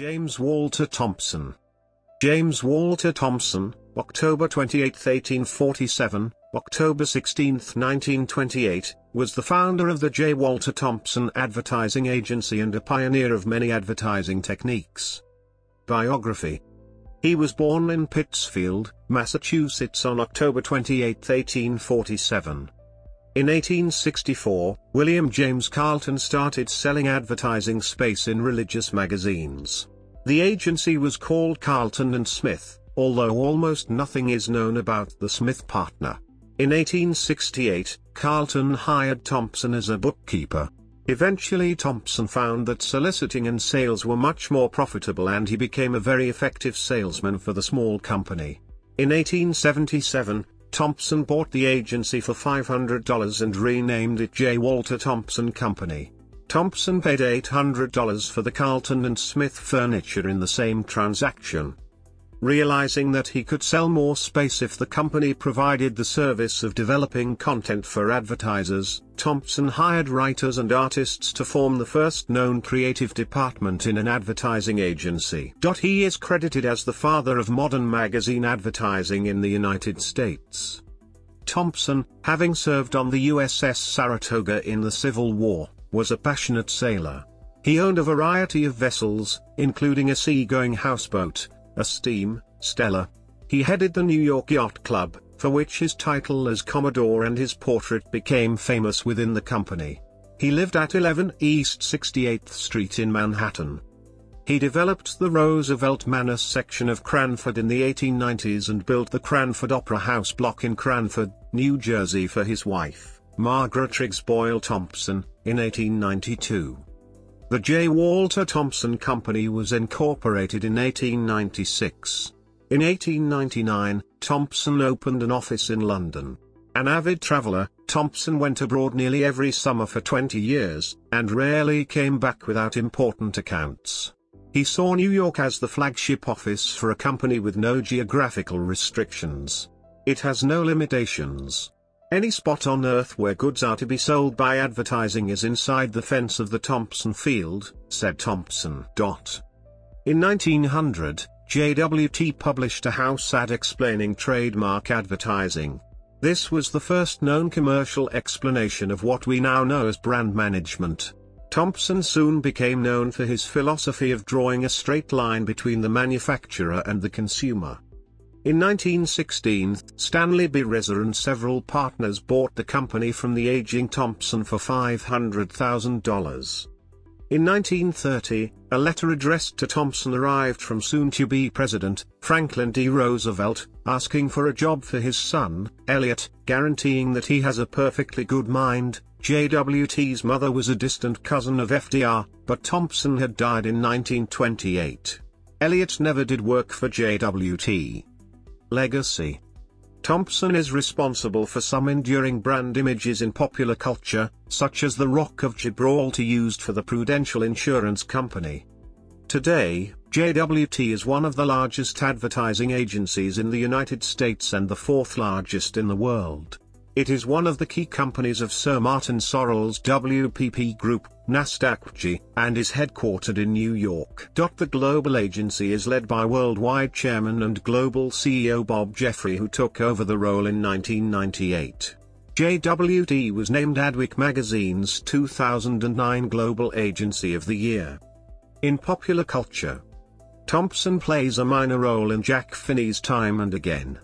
James Walter Thompson. James Walter Thompson, October 28, 1847, October 16, 1928, was the founder of the J. Walter Thompson Advertising Agency and a pioneer of many advertising techniques. Biography. He was born in Pittsfield, Massachusetts on October 28, 1847. In 1864, William James Carlton started selling advertising space in religious magazines. The agency was called Carlton & Smith, although almost nothing is known about the Smith partner. In 1868, Carlton hired Thompson as a bookkeeper. Eventually Thompson found that soliciting and sales were much more profitable, and he became a very effective salesman for the small company. In 1877, Thompson bought the agency for $500 and renamed it J. Walter Thompson Company. Thompson paid $800 for the Carlton & Smith furniture in the same transaction. Realizing that he could sell more space if the company provided the service of developing content for advertisers, Thompson hired writers and artists to form the first known creative department in an advertising agency. He is credited as the father of modern magazine advertising in the United States. Thompson, having served on the USS Saratoga in the Civil War, was a passionate sailor. He owned a variety of vessels, including a sea-going houseboat, a steam, Stella. He headed the New York Yacht Club, for which his title as Commodore and his portrait became famous within the company. He lived at 11 East 68th Street in Manhattan. He developed the Roosevelt Manor section of Cranford in the 1890s and built the Cranford Opera House block in Cranford, New Jersey for his wife, Margaret Riggs Boyle Thompson, in 1892. The J. Walter Thompson Company was incorporated in 1896. In 1899, Thompson opened an office in London. An avid traveler, Thompson went abroad nearly every summer for 20 years, and rarely came back without important accounts. He saw New York as the flagship office for a company with no geographical restrictions. It has no limitations. Any spot on earth where goods are to be sold by advertising is inside the fence of the Thompson field, said Thompson. In 1900, JWT published a house ad explaining trademark advertising. This was the first known commercial explanation of what we now know as brand management. Thompson soon became known for his philosophy of drawing a straight line between the manufacturer and the consumer. In 1916, Stanley B. Resor and several partners bought the company from the aging Thompson for $500,000. In 1930, a letter addressed to Thompson arrived from soon-to-be President, Franklin D. Roosevelt, asking for a job for his son, Elliot, guaranteeing that he has a perfectly good mind. JWT's mother was a distant cousin of FDR, but Thompson had died in 1928. Elliot never did work for JWT. Legacy. Thompson is responsible for some enduring brand images in popular culture, such as the Rock of Gibraltar used for the Prudential Insurance Company. Today, JWT is one of the largest advertising agencies in the United States and the fourth largest in the world. It is one of the key companies of Sir Martin Sorrell's WPP Group, NASDAQ, and is headquartered in New York. The global agency is led by worldwide chairman and global CEO Bob Jeffrey, who took over the role in 1998. JWT was named Adweek Magazine's 2009 Global Agency of the Year. In popular culture, Thompson plays a minor role in Jack Finney's Time and Again.